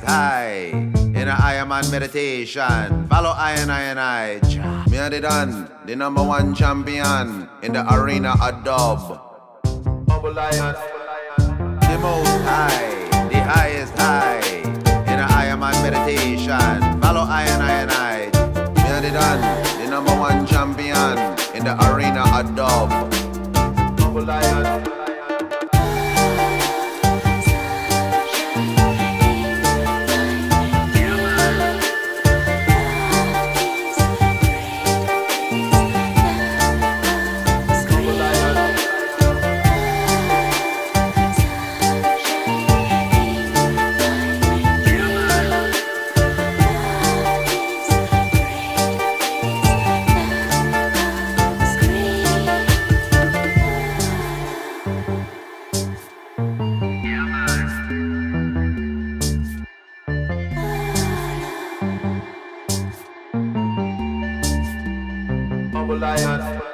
raised high in a I man meditation. Follow I. Me and the Don, the #1 champion in the arena of dub. Bubble Lion, the most high, the highest high in a I man meditation. Follow I. Me and the Don, the #1 champion in the arena of dub. Bubble Lion. Lion.